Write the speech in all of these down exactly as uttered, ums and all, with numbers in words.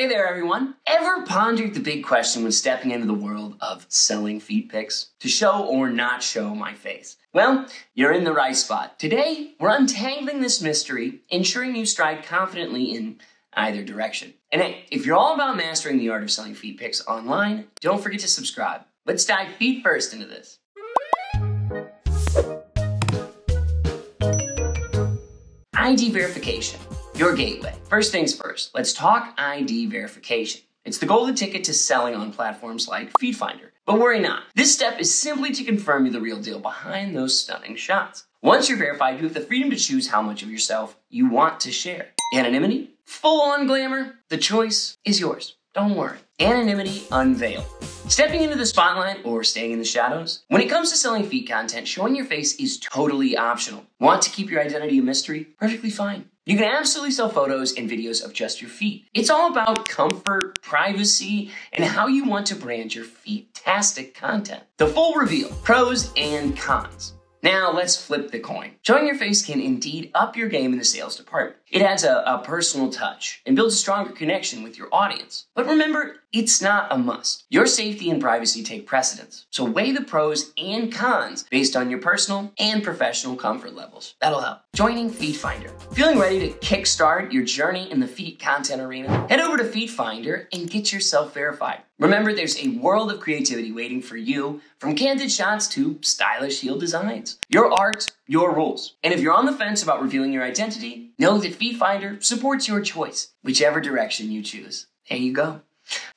Hey there, everyone. Ever pondered the big question when stepping into the world of selling feet pics? To show or not show my face? Well, you're in the right spot. Today, we're untangling this mystery, ensuring you stride confidently in either direction. And hey, if you're all about mastering the art of selling feet pics online, don't forget to subscribe. Let's dive feet first into this. I D verification. Your gateway. First things first, let's talk I D verification. It's the golden ticket to selling on platforms like FeetFinder. But worry not, this step is simply to confirm you're the real deal behind those stunning shots. Once you're verified, you have the freedom to choose how much of yourself you want to share. Anonymity? Full-on glamour? The choice is yours. Don't worry. Anonymity unveiled. Stepping into the spotlight or staying in the shadows? When it comes to selling feet content, showing your face is totally optional. Want to keep your identity a mystery? Perfectly fine. You can absolutely sell photos and videos of just your feet. It's all about comfort, privacy, and how you want to brand your feet-tastic content. The full reveal, pros and cons. Now let's flip the coin. Showing your face can indeed up your game in the sales department. It adds a, a personal touch and builds a stronger connection with your audience. But remember, it's not a must. Your safety and privacy take precedence. So weigh the pros and cons based on your personal and professional comfort levels. That'll help. Joining FeetFinder. Feeling ready to kickstart your journey in the feet content arena? Head over to FeetFinder and get yourself verified. Remember, there's a world of creativity waiting for you, from candid shots to stylish heel designs. Your art, your rules. And if you're on the fence about revealing your identity, know that FeetFinder supports your choice, whichever direction you choose. There you go.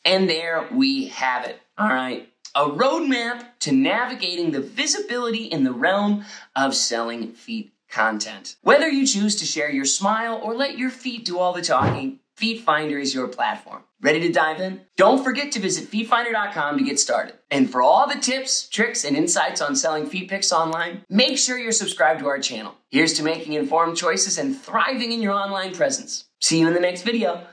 And there we have it. All right. A roadmap to navigating the visibility in the realm of selling feet content. Whether you choose to share your smile or let your feet do all the talking, FeetFinder is your platform. Ready to dive in? Don't forget to visit feet finder dot com to get started. And for all the tips, tricks, and insights on selling feet pics online, make sure you're subscribed to our channel. Here's to making informed choices and thriving in your online presence. See you in the next video.